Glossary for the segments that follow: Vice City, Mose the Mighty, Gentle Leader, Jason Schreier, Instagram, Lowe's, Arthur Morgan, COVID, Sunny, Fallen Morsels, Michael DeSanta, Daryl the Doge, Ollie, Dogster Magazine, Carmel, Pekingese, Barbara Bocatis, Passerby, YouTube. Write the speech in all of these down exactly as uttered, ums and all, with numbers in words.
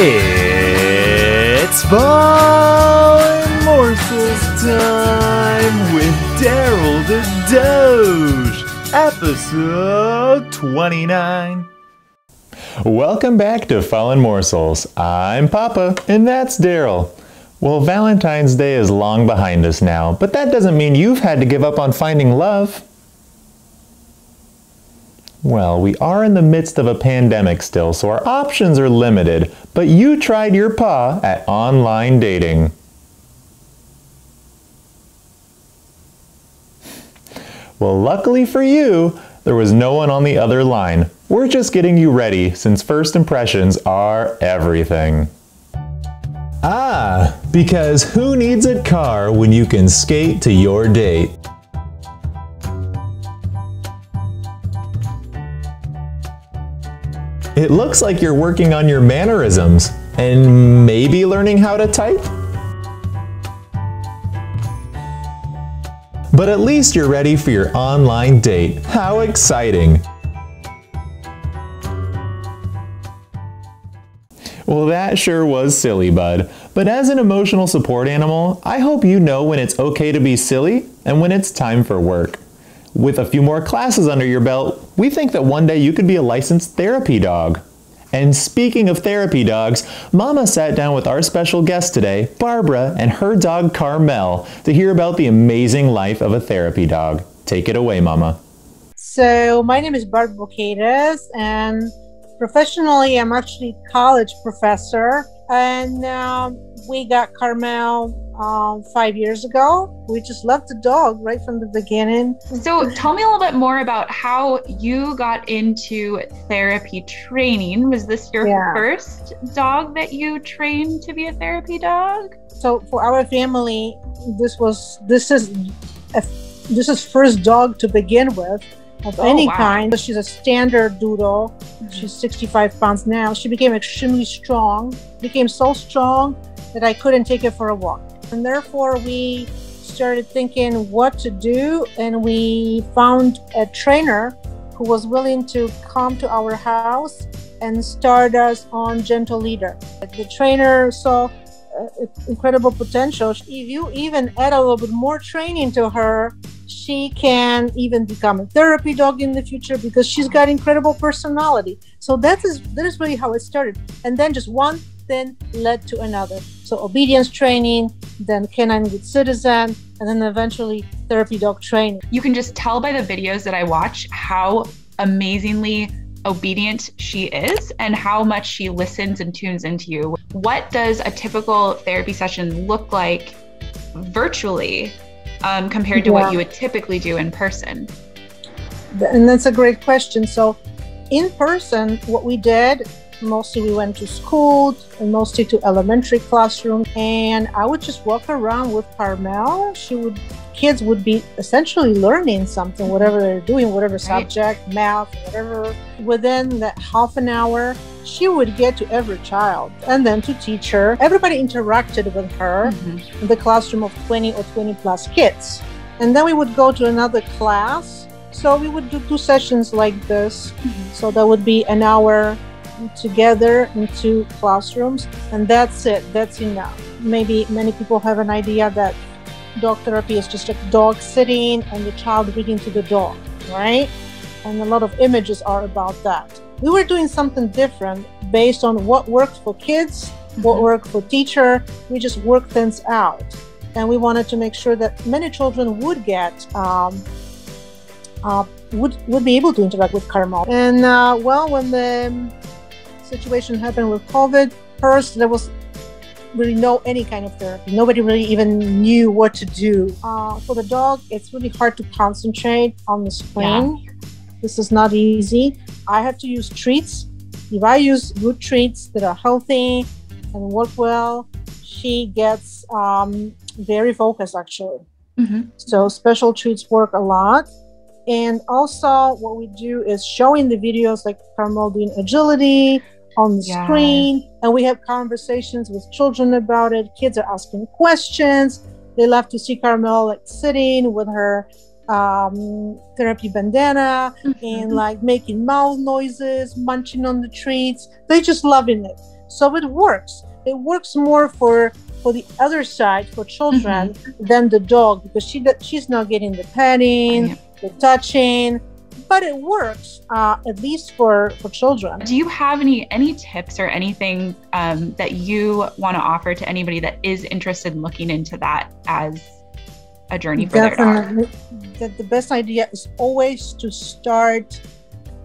It's Fallen Morsels time with Daryl the Doge, episode twenty-nine. Welcome back to Fallen Morsels. I'm Papa, and that's Daryl. Well, Valentine's Day is long behind us now, but that doesn't mean you've had to give up on finding love. Well, we are in the midst of a pandemic still, so our options are limited, but you tried your paw at online dating. Well, luckily for you, there was no one on the other line. We're just getting you ready, since first impressions are everything. Ah, because who needs a car when you can skate to your date? It looks like you're working on your mannerisms and maybe learning how to type. But at least you're ready for your online date. How exciting! Well, that sure was silly, bud. But as an emotional support animal, I hope you know when it's okay to be silly and when it's time for work. With a few more classes under your belt, we think that one day you could be a licensed therapy dog. And speaking of therapy dogs, Mama sat down with our special guest today, Barbara, and her dog Carmel, to hear about the amazing life of a therapy dog. Take it away, Mama. So, my name is Barbara Bocatis, and professionally, I'm actually a college professor, and um, we got Carmel um, five years ago. We just loved the dog right from the beginning. So tell me a little bit more about how you got into therapy training. Was this your yeah. first dog that you trained to be a therapy dog? So for our family, this was this is a, this is first dog to begin with. Of oh, any wow. kind. She's a standard doodle. She's sixty-five pounds now. She became extremely strong, became so strong that I couldn't take her for a walk. And therefore we started thinking what to do, and we found a trainer who was willing to come to our house and start us on Gentle Leader. The trainer saw uh, incredible potential. If you even add a little bit more training to her, she can even become a therapy dog in the future because she's got incredible personality. So that is, that is really how it started. And then just one thing led to another. So obedience training, then canine good citizen, and then eventually therapy dog training. You can just tell by the videos that I watch how amazingly obedient she is and how much she listens and tunes into you. What does a typical therapy session look like virtually? Um, compared to yeah. what you would typically do in person? And that's a great question. So in person, what we did, mostly we went to school, and mostly to elementary classroom, and I would just walk around with Carmel. She would, kids would be essentially learning something, whatever they're doing, whatever right. subject, math, whatever. Within that half an hour, she would get to every child and then to teacher. Everybody interacted with her mm-hmm. in the classroom of twenty or twenty plus kids. And then we would go to another class. So we would do two sessions like this. Mm-hmm. So that would be an hour together in two classrooms. And that's it, that's enough. Maybe many people have an idea that dog therapy is just a dog sitting and the child reading to the dog, right? And a lot of images are about that. We were doing something different based on what worked for kids, what worked for teacher. We just worked things out. And we wanted to make sure that many children would get, um, uh, would, would be able to interact with Carmel. And uh, well, when the situation happened with COVID, first there was really no any kind of therapy. Nobody really even knew what to do. Uh, for the dog, it's really hard to concentrate on the screen. Yeah. This is not easy. I have to use treats. If I use good treats that are healthy and work well, she gets um, very focused actually. Mm-hmm. So special treats work a lot. And also what we do is showing the videos like Carmel doing agility on the yeah. screen. And we have conversations with children about it. Kids are asking questions. They love to see Carmel like sitting with her Um, therapy bandana mm-hmm. and like making mouth noises, munching on the treats. They're just loving it. So it works. It works more for for the other side, for children, mm-hmm. than the dog, because she she's not getting the petting, yeah. the touching, but it works uh, at least for for children. Do you have any any tips or anything um, that you want to offer to anybody that is interested in looking into that as a journey for Definitely. Their dog? That the best idea is always to start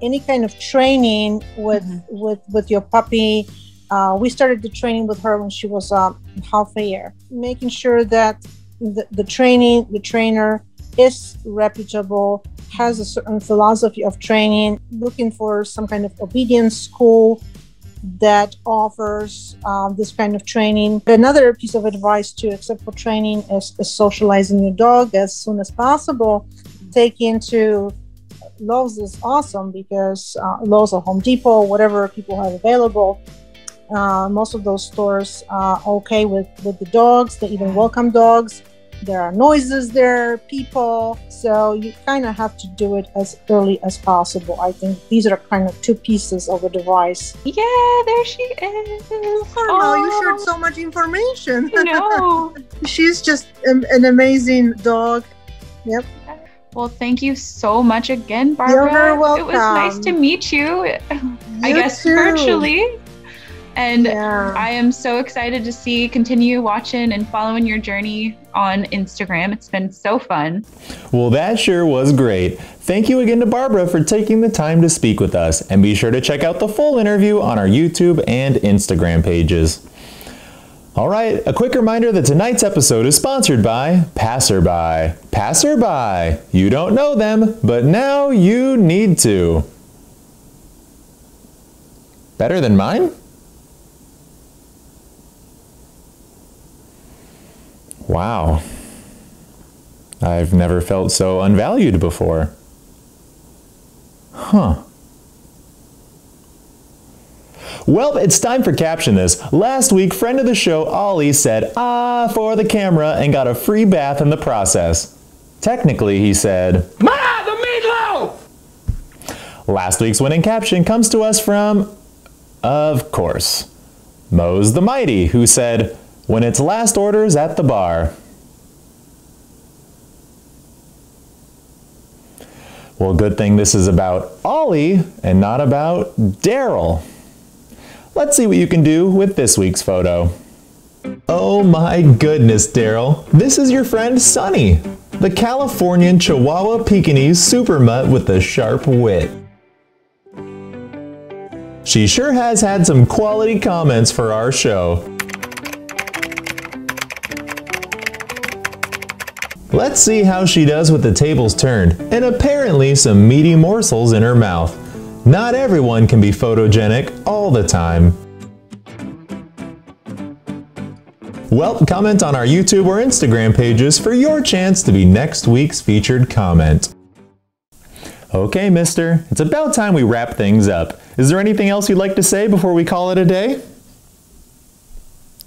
any kind of training with mm-hmm. with with your puppy. Uh, we started the training with her when she was uh, half a year, making sure that the, the training, the trainer is reputable, has a certain philosophy of training, looking for some kind of obedience school that offers um, this kind of training. Another piece of advice to accept for training is, is socializing your dog as soon as possible. Take into Lowe's is awesome because uh, Lowe's or Home Depot, whatever people have available, Uh, most of those stores are okay with, with the dogs. They even welcome dogs. There are noises there, people. So you kind of have to do it as early as possible. I think these are kind of two pieces of the device. Yeah, there she is. Oh, Carmel, you shared so much information. No. She's just an, an amazing dog. Yep. Well, thank you so much again, Barbara. You're very welcome. It was nice to meet you. you I guess too. Virtually. And yeah. I am so excited to see, continue watching and following your journey on Instagram. It's been so fun. Well, that sure was great. Thank you again to Barbara for taking the time to speak with us. And be sure to check out the full interview on our YouTube and Instagram pages. All right, a quick reminder that tonight's episode is sponsored by Passerby. Passerby, you don't know them, but now you need to. Better than mine? Wow, I've never felt so unvalued before. Huh. Well, it's time for Caption This. Last week, friend of the show, Ollie, said, ah, for the camera and got a free bath in the process. Technically, he said, Ma, the meatloaf! Last week's winning caption comes to us from, of course, Mose the Mighty, who said, when it's last orders at the bar. Well, good thing this is about Ollie and not about Daryl. Let's see what you can do with this week's photo. Oh my goodness, Daryl. This is your friend Sunny, the Californian Chihuahua Pekingese super mutt with a sharp wit. She sure has had some quality comments for our show. Let's see how she does with the tables turned, and apparently some meaty morsels in her mouth. Not everyone can be photogenic all the time. Well, comment on our YouTube or Instagram pages for your chance to be next week's featured comment. Okay, mister, it's about time we wrap things up. Is there anything else you'd like to say before we call it a day?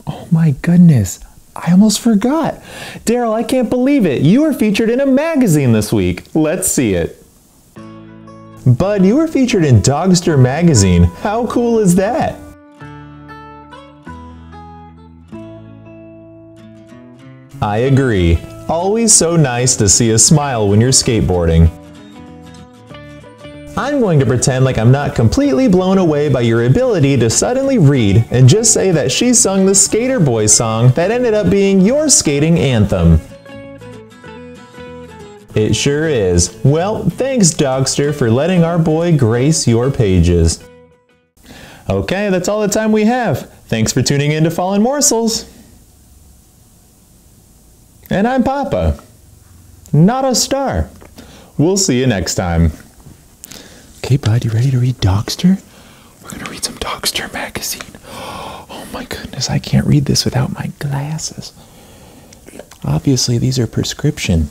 Oh my goodness. I almost forgot. Daryl, I can't believe it. You were featured in a magazine this week. Let's see it. Bud, you were featured in Dogster Magazine. How cool is that? I agree. Always so nice to see a smile when you're skateboarding. I'm going to pretend like I'm not completely blown away by your ability to suddenly read and just say that she sung the Skater Boy song that ended up being your skating anthem. It sure is. Well, thanks, Dogster, for letting our boy grace your pages. Okay, that's all the time we have. Thanks for tuning in to Fallen Morsels. And I'm Papa. Not a star. We'll see you next time. Hey bud, you ready to read Dogster? We're gonna read some Dogster magazine. Oh my goodness, I can't read this without my glasses. Obviously, these are prescription.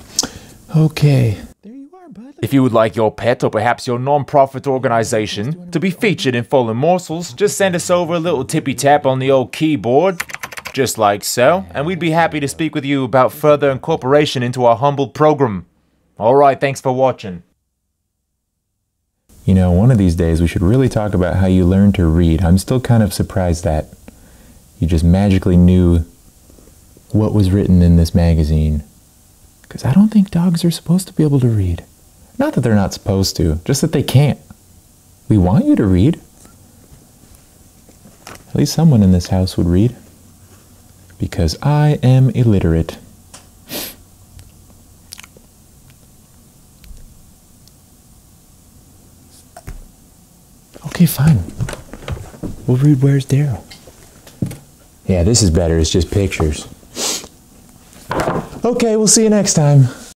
Okay. There you are, bud. If you would like your pet or perhaps your non-profit organization to be featured in Fallen Morsels, just send us over a little tippy tap on the old keyboard, just like so, and we'd be happy to speak with you about further incorporation into our humble program. All right, thanks for watching. you know, one of these days we should really talk about how you learned to read. I'm still kind of surprised that you just magically knew what was written in this magazine. Because I don't think dogs are supposed to be able to read. Not that they're not supposed to, just that they can't. We want you to read. At least someone in this house would read. Because I am illiterate. Okay, fine. We'll read Where's Daryl. Yeah, this is better. It's just pictures. Okay, we'll see you next time.